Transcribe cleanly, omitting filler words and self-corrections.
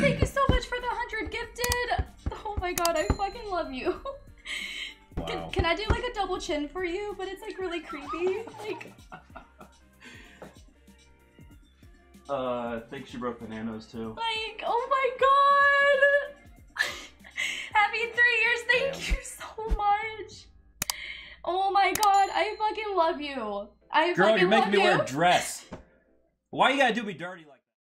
Thank you so much for the 100 gifted. Oh my god, I fucking love you. Wow. Can I do like a double chin for you? But it's like really creepy. Like. I think she broke bananas too. Like, oh my god! Happy 3 years, thank you so much! Oh my god, I fucking love you! I fucking love you! Girl, you're making me wear a dress! Why you gotta do me dirty like